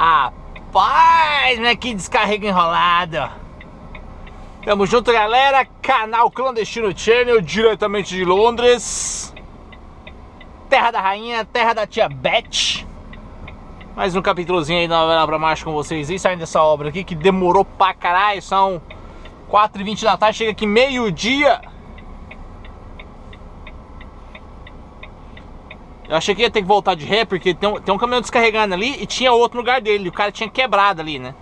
Rapaz, né? Que descarrego enrolado. Tamo junto, galera. Canal Clandestino Channel, diretamente de Londres. Terra da rainha, terra da tia Beth. Mais um capítulozinho aí da novela pra mais com vocês. E saindo dessa obra aqui que demorou pra caralho. São 4h20 da tarde, chega aqui meio-dia. Eu achei que ia ter que voltar de ré, porque tem um caminhão descarregando ali e tinha outro no lugar dele. O cara tinha quebrado ali, né?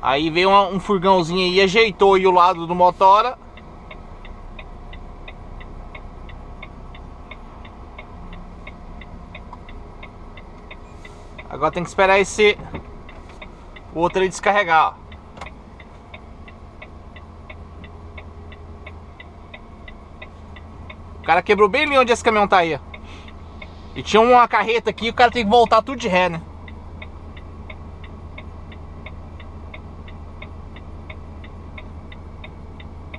Aí veio um furgãozinho aí e ajeitou aí o lado do motora. Agora tem que esperar esse outro ali descarregar, ó. O cara quebrou bem ali onde esse caminhão tá aí. E tinha uma carreta aqui, o cara tem que voltar tudo de ré, né?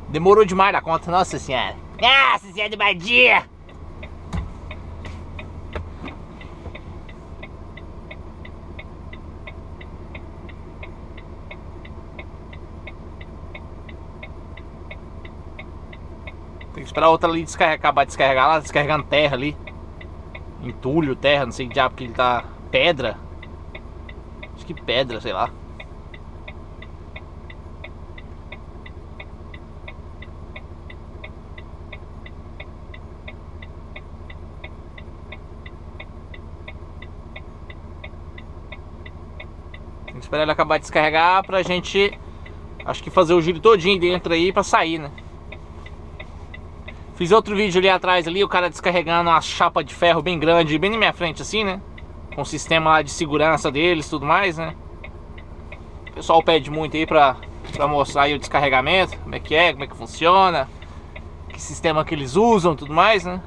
Demorou demais da conta, nossa senhora. Nossa senhora de badia! Tem que esperar outra ali descarregar, acabar de descarregar lá, descarregando terra ali. Entulho, terra, não sei que diabo que ele tá... Pedra? Acho que pedra, sei lá. Tem que esperar ele acabar de descarregar pra gente... Acho que fazer o giro todinho dentro aí pra sair, né? Fiz outro vídeo ali atrás, ali, o cara descarregando uma chapa de ferro bem grande, bem na minha frente assim, né? Com o sistema lá de segurança deles e tudo mais, né? O pessoal pede muito aí pra mostrar aí o descarregamento, como é que funciona, que sistema que eles usam e tudo mais, né?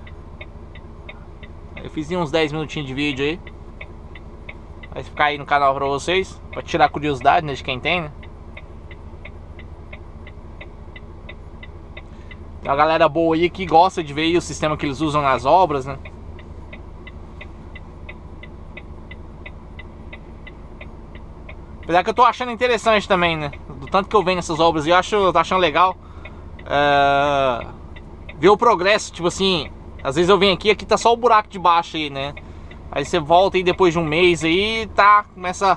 Eu fiz uns 10 minutinhos de vídeo aí. Vai ficar aí no canal pra vocês, pra tirar a curiosidade, né, de quem tem, né? Tem uma galera boa aí que gosta de ver aí o sistema que eles usam nas obras, né? Apesar que eu tô achando interessante também, né? Do tanto que eu venho nessas obras, eu tô achando legal ver o progresso, tipo assim. Às vezes eu venho aqui tá só o buraco de baixo aí, né? Aí você volta aí depois de um mês aí, tá, começa...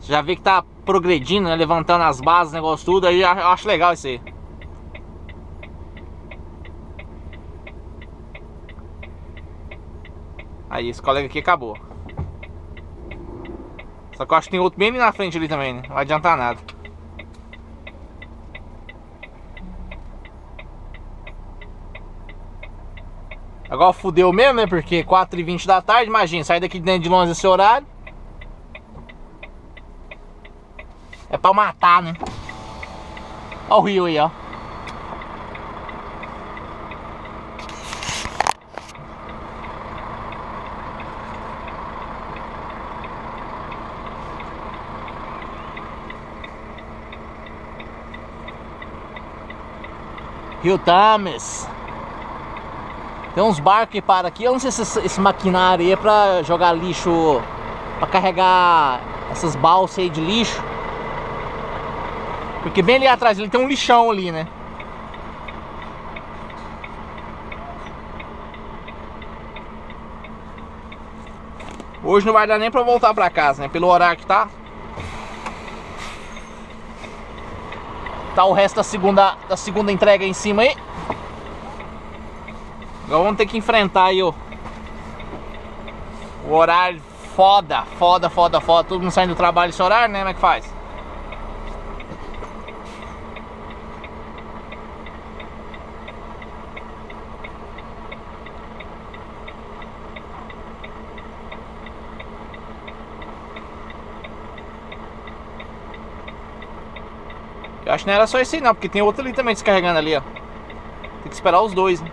Já vê que tá progredindo, né? Levantando as bases, negócio tudo, aí eu acho legal isso aí. Aí, esse colega aqui acabou. Só que eu acho que tem outro bem ali na frente ali também, né? Não vai adiantar nada. Agora fudeu mesmo, né? Porque 4h20 da tarde, imagina, sair daqui de dentro de Londres esse horário. É pra matar, né? Olha o rio aí, ó. Rio Tâmisa. Tem uns barcos que param aqui. Eu não sei se esse maquinário aí é pra jogar lixo, pra carregar essas balsas aí de lixo. Porque bem ali atrás ele tem um lixão ali, né? Hoje não vai dar nem pra voltar pra casa, né? Pelo horário que tá. Tá o resto da segunda entrega aí em cima aí. Agora vamos ter que enfrentar aí o horário foda. Todo mundo saindo do trabalho esse horário, né? Como é que faz? Eu acho que não era só esse aí não, porque tem outro ali também descarregando ali, ó. Tem que esperar os dois, né?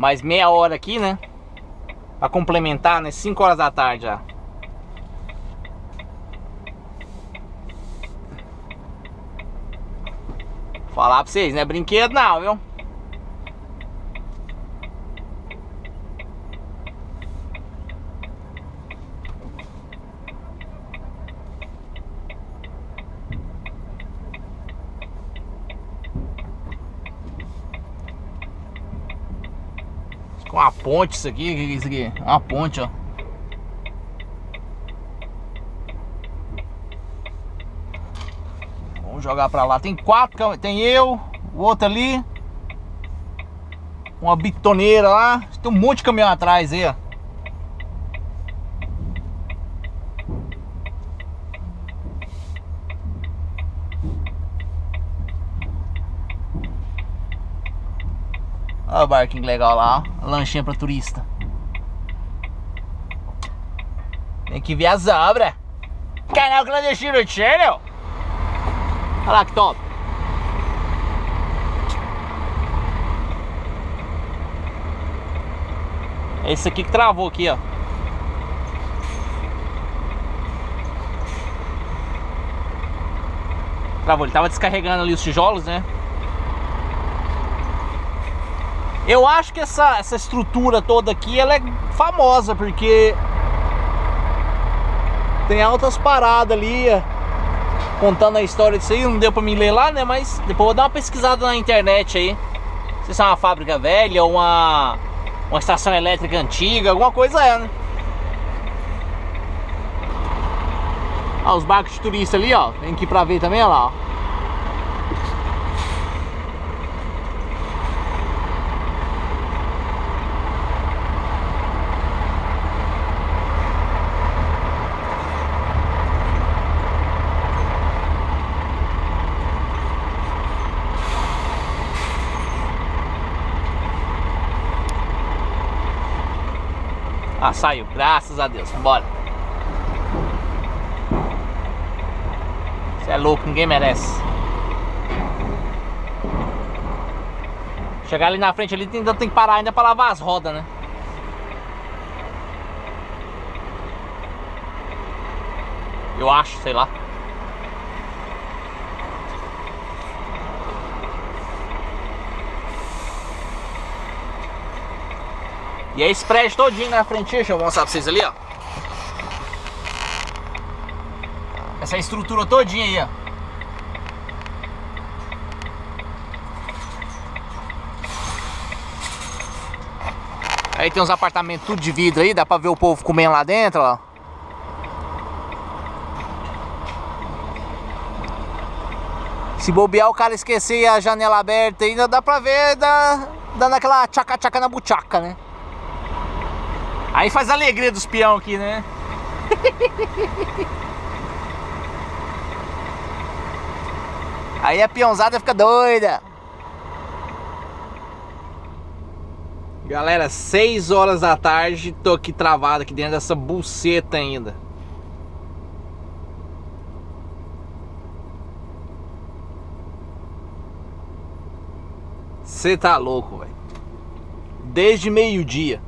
mais meia hora aqui, né? Pra complementar, né? 5 horas da tarde já. Falar pra vocês, não é brinquedo não, viu? Com uma ponte isso aqui, que é isso aqui? Uma ponte, ó. Vamos jogar pra lá. Tem 4 câmeras. Tem eu, o outro ali. Uma bitoneira lá. Tem um monte de caminhão atrás aí, ó. Olha o barquinho legal lá, ó. Lanchinha pra turista. Tem que ver as obras. Canal Clandestino Channel. Olha lá que top. É esse aqui que travou aqui, ó. Travou, ele tava descarregando ali os tijolos, né? Eu acho que essa estrutura toda aqui, ela é famosa, porque tem altas paradas ali, contando a história disso aí, não deu pra me ler lá, né, mas depois eu vou dar uma pesquisada na internet aí, não sei se é uma fábrica velha, uma estação elétrica antiga, alguma coisa é, né. Ó, os barcos de turista ali, ó, tem que ir pra ver também, olha lá, ó. Ah, saiu, graças a Deus, bora. Você é louco, ninguém merece. Chegar ali na frente, ali ainda tem que parar ainda pra lavar as rodas, né? Eu acho, sei lá. E aí esse prédio todinho na frente, deixa eu mostrar pra vocês ali, ó. Essa estrutura todinha aí, ó. Aí tem uns apartamentos tudo de vidro aí, dá pra ver o povo comendo lá dentro, ó. Se bobear o cara esquecer a janela aberta ainda, dá pra ver dando aquela tchaca-tchaca na buchaca, né? Aí faz a alegria dos peão aqui, né? Aí a peãozada fica doida. Galera, 6 horas da tarde, tô aqui travado aqui dentro dessa buceta ainda. Você tá louco, velho. Desde meio-dia.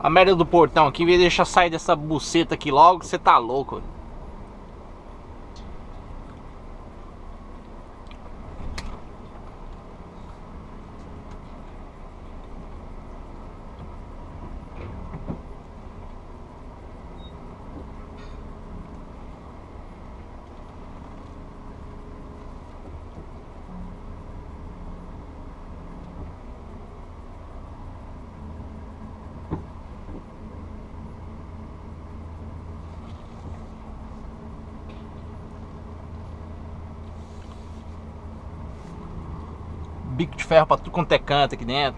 A merda do portão aqui, me deixa sair dessa buceta aqui logo, você tá louco. Bico de ferro pra tudo quanto é canto aqui dentro.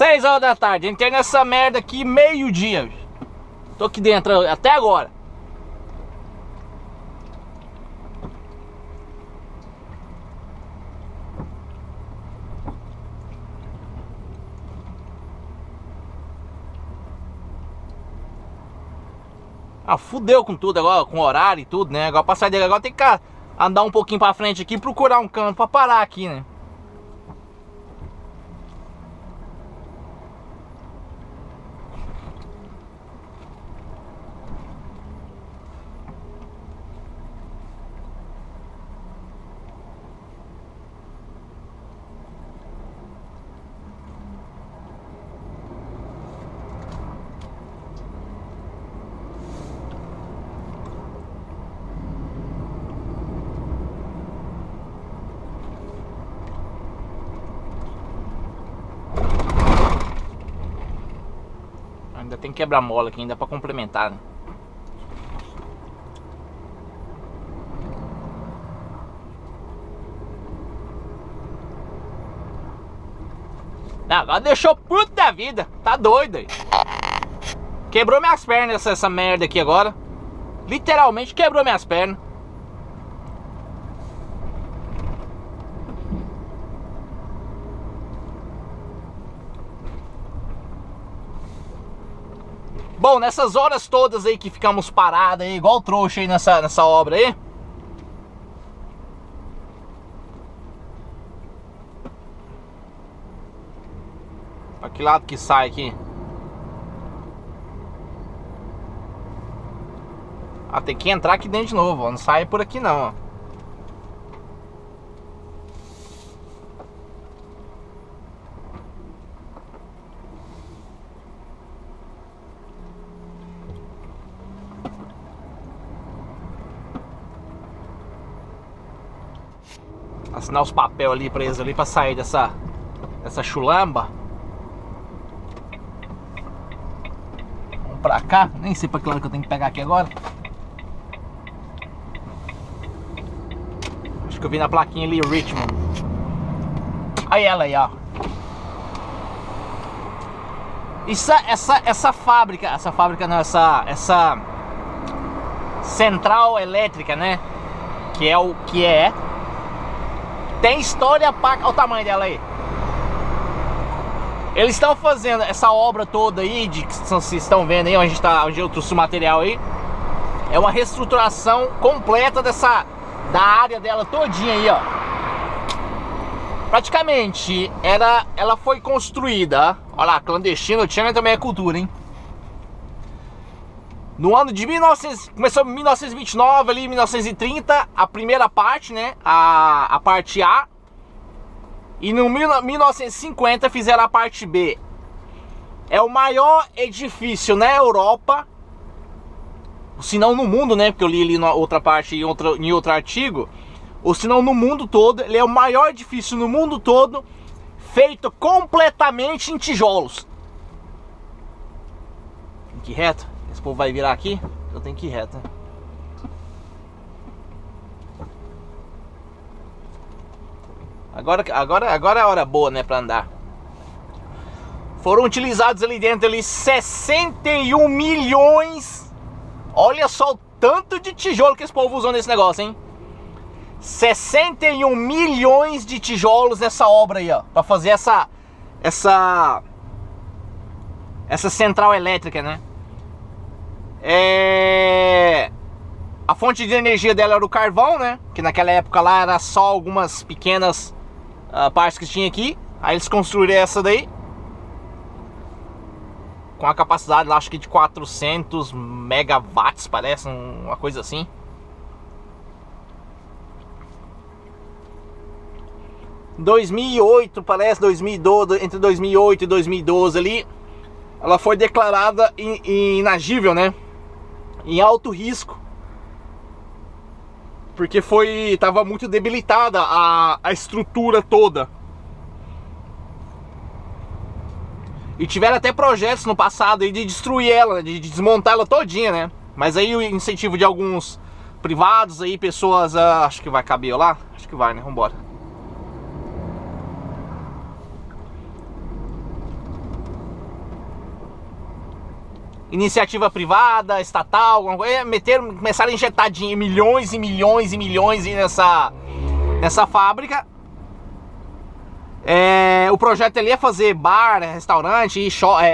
6 horas da tarde. Entrei nessa merda aqui meio-dia. Tô aqui dentro até agora. Ah, fudeu com tudo agora, com horário e tudo, né? Agora pra sair dele agora tem que andar um pouquinho pra frente aqui e procurar um canto pra parar aqui, né? Ainda tem quebra-mola aqui, ainda pra complementar, né? Não, agora deixou puto da vida. Tá doido aí. Quebrou minhas pernas essa merda aqui agora. Literalmente quebrou minhas pernas. Bom, nessas horas todas aí que ficamos parados aí, igual trouxa aí nessa obra aí. Pra que lado que sai aqui? Ah, tem que entrar aqui dentro de novo, ó. Não sai por aqui não, ó. Assinar os papéis ali presos ali pra sair dessa chulamba. Vamos pra cá. Nem sei pra que lado que eu tenho que pegar aqui agora. Acho que eu vi na plaquinha ali, Richmond. Aí ela aí, ó. Essa fábrica. Essa fábrica não, essa central elétrica, né? Que é o que é. Tem história pra... Olha o tamanho dela aí. Eles estão fazendo essa obra toda aí, que vocês estão vendo aí, onde eu trouxe o material aí. É uma reestruturação completa da área dela todinha aí, ó. Praticamente, ela foi construída... Olha lá, clandestino, China também é cultura, hein? No ano de 1900, começou em 1929, ali 1930, a primeira parte, né, a parte A. E no 1950 fizeram a parte B. É o maior edifício na Europa, se não no mundo, né, porque eu li ali na outra parte em outro artigo. Ou se não no mundo todo, ele é o maior edifício no mundo todo, feito completamente em tijolos. Tem que ir reto. Esse povo vai virar aqui, eu tenho que ir reto, né? Agora é a hora boa, né, pra andar. Foram utilizados ali dentro ali 61 milhões. Olha só o tanto de tijolo que esse povo usou nesse negócio, hein? 61 milhões de tijolos nessa obra aí, ó. Pra fazer essa central elétrica, né? A fonte de energia dela era o carvão, né? Que naquela época lá era só algumas pequenas partes que tinha aqui. Aí eles construíram essa daí com a capacidade lá, acho que de 400 megawatts, parece, uma coisa assim. Em 2008, parece, 2012, entre 2008 e 2012 ali, ela foi declarada inagível, né? Em alto risco, porque tava muito debilitada a estrutura toda. E tiveram até projetos no passado aí de destruir ela, de desmontá-la todinha, né? Mas aí o incentivo de alguns privados aí, pessoas, acho que vai caber lá, acho que vai, né? Vambora. iniciativa privada, estatal, alguma coisa, meteram, começaram a injetar dinheiro, milhões e milhões e milhões nessa fábrica. O projeto ali é fazer bar, restaurante,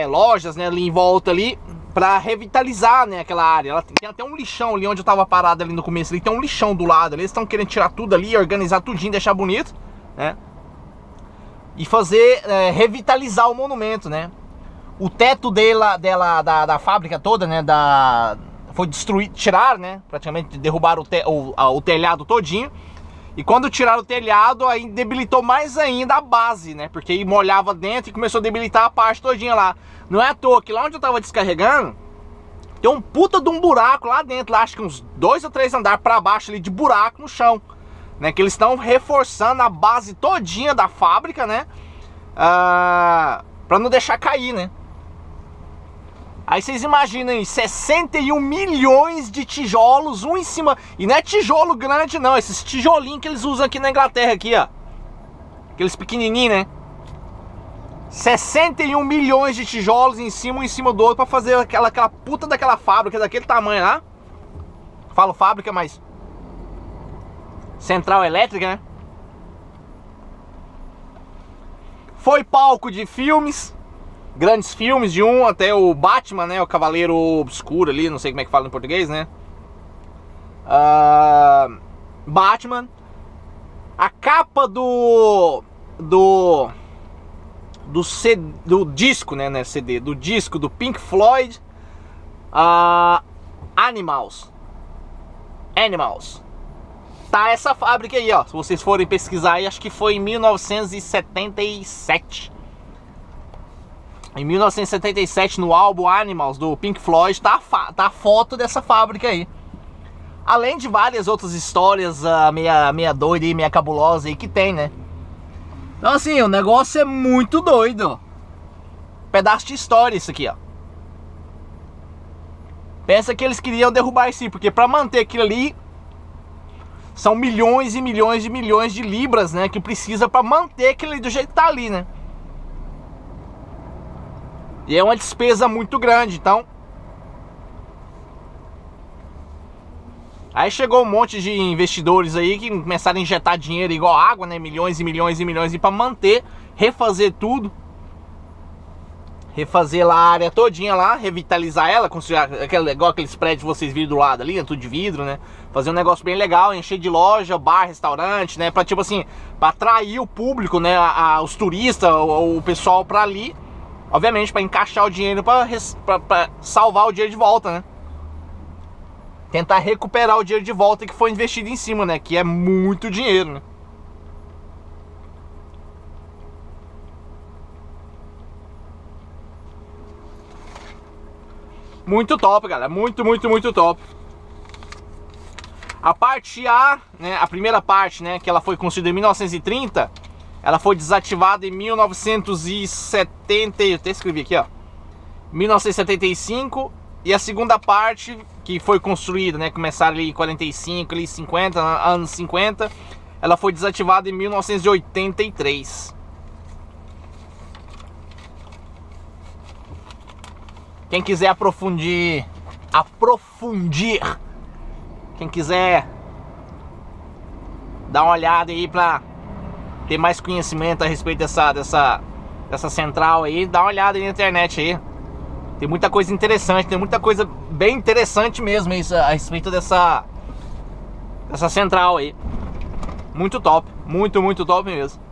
lojas, né, ali em volta ali, pra revitalizar, né, aquela área. Ela tem até um lixão ali onde eu tava parado ali no começo, ali tem um lixão do lado ali. Eles estão querendo tirar tudo ali, organizar tudinho, deixar bonito, né, e fazer, revitalizar o monumento, né. O teto da fábrica toda, né, foi destruído, tiraram, né, praticamente derrubaram o telhado todinho. E quando tiraram o telhado, aí debilitou mais ainda a base, né? Porque aí molhava dentro e começou a debilitar a parte todinha lá. Não é à toa que lá onde eu tava descarregando, tem um puta de um buraco lá dentro, lá, acho que uns 2 ou 3 andares pra baixo ali de buraco no chão, né? Que eles estão reforçando a base todinha da fábrica, né? Pra não deixar cair, né? Aí vocês imaginem, 61 milhões de tijolos, um em cima. E não é tijolo grande não, esses tijolinhos que eles usam aqui na Inglaterra, aqui, ó. Aqueles pequenininhos, né? 61 milhões de tijolos em cima, um em cima do outro, pra fazer aquela puta daquela fábrica, daquele tamanho lá. Falo fábrica, mas... central elétrica, né? Foi palco de filmes. Grandes filmes, de um até o Batman, né? O Cavaleiro Obscuro ali, não sei como é que fala em português, né? Batman. A capa do disco, né? Não é CD, do disco do Pink Floyd. Animals. Tá essa fábrica aí, ó. Se vocês forem pesquisar aí, acho que foi em 1977. Em 1977, no álbum Animals, do Pink Floyd, tá a foto dessa fábrica aí. Além de várias outras histórias meia doida e meia cabulosa aí que tem, né? Então assim, o negócio é muito doido. Pedaço de história isso aqui, ó. Pensa que eles queriam derrubar isso, porque pra manter aquilo ali, são milhões e milhões e milhões de libras, né? Que precisa pra manter aquilo ali do jeito que tá ali, né? E é uma despesa muito grande, então. Aí chegou um monte de investidores aí que começaram a injetar dinheiro igual água, né? Milhões e milhões e milhões, e pra manter, refazer tudo. Refazer lá a área todinha lá, revitalizar ela, construir igual aqueles prédios que vocês viram do lado ali, né? Tudo de vidro, né? Fazer um negócio bem legal, encher de loja, bar, restaurante, né? Pra tipo assim, pra atrair o público, né? Os turistas, o pessoal pra ali. Obviamente, para encaixar o dinheiro, para salvar o dinheiro de volta, né? Tentar recuperar o dinheiro de volta que foi investido em cima, né? Que é muito dinheiro, né? Muito top, galera. Muito, muito, muito top. A parte A, né? A primeira parte, né? Que ela foi construída em 1930... Ela foi desativada em 1970, eu até escrevi aqui, ó, 1975, e a segunda parte, que foi construída, né, começaram ali em 45, ali 50, anos 50, ela foi desativada em 1983. Quem quiser aprofundir, quem quiser dar uma olhada aí pra... ter mais conhecimento a respeito dessa central aí, dá uma olhada aí na internet aí. Tem muita coisa interessante, tem muita coisa bem interessante mesmo isso, a respeito dessa central aí. Muito top, muito, muito top mesmo.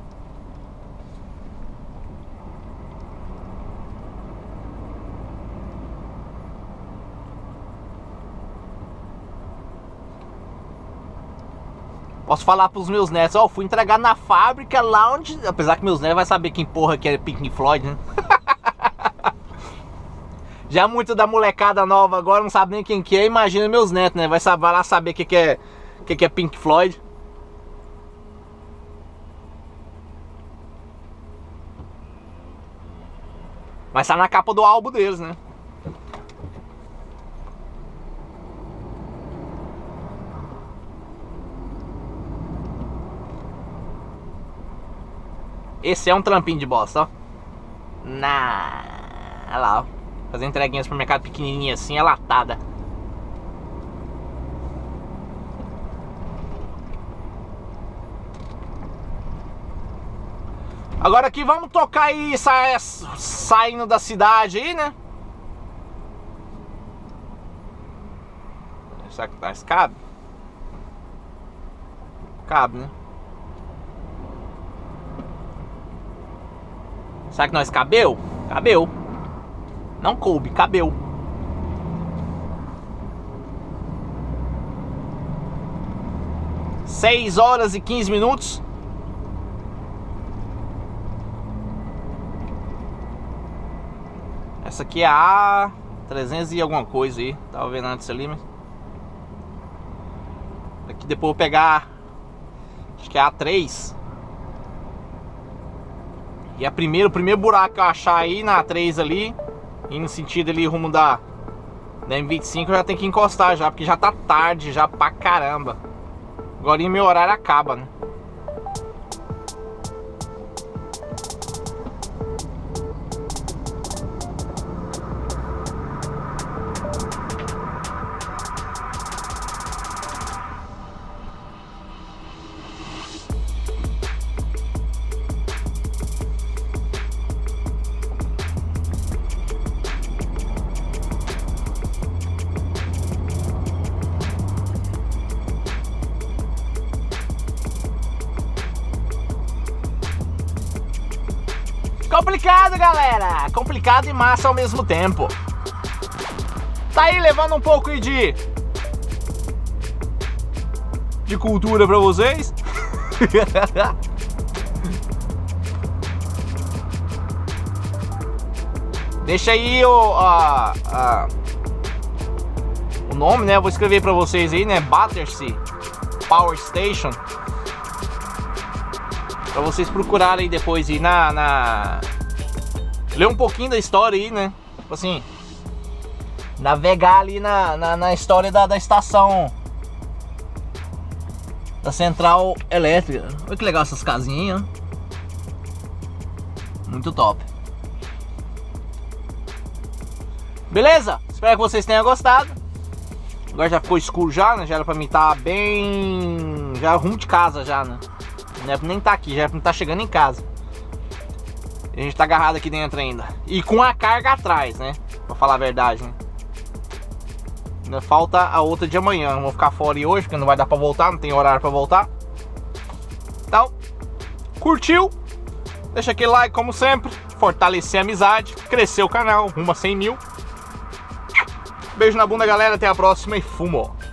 Posso falar pros meus netos, ó, fui entregar na fábrica lá onde... Apesar que meus netos vai saber quem porra que é Pink Floyd, né? Já muito da molecada nova agora não sabe nem quem que é, imagina meus netos, né? Vai lá saber o que é Pink Floyd. Mas tá na capa do álbum deles, né? Esse é um trampinho de bosta, ó. Olha lá, ó. fazer entreguinha no supermercado pequenininha assim, é latada. Agora aqui vamos tocar aí, saindo da cidade aí, né? Será que nós cabe? Cabe, né? Será que nós cabeu? Cabeu. Não coube, cabeu. Seis horas e 15 minutos. Essa aqui é a 300 e alguma coisa aí. Tava vendo antes ali, mas... Aqui depois eu vou pegar... Acho que é a A3. E a primeira, o primeiro buraco que eu achar aí na A3 ali, e no sentido ali rumo da M25, eu já tenho que encostar já, porque já tá tarde já pra caramba. Agora meu horário acaba, né? Complicado, galera, complicado e massa ao mesmo tempo. Tá aí levando um pouco de cultura pra vocês. Deixa aí o nome, né? Eu vou escrever pra vocês aí, né? Battersea Power Station. Pra vocês procurarem aí depois e ler um pouquinho da história aí, né? Tipo assim, navegar ali na história da estação, da central elétrica. Olha que legal essas casinhas, hein? Muito top. Beleza? Espero que vocês tenham gostado. Agora já ficou escuro já, né? Já era pra mim estar bem... Já rumo de casa já, né? Não é pra nem tá aqui, já é pra não tá chegando em casa. A gente tá agarrado aqui dentro ainda. E com a carga atrás, né? Pra falar a verdade, né? Ainda falta a outra de amanhã. Vou ficar fora hoje, porque não vai dar pra voltar. Não tem horário pra voltar. Então, curtiu? Deixa aquele like, como sempre. Fortalecer a amizade. Crescer o canal. Rumo a 100 mil. Beijo na bunda, galera. Até a próxima e fumo!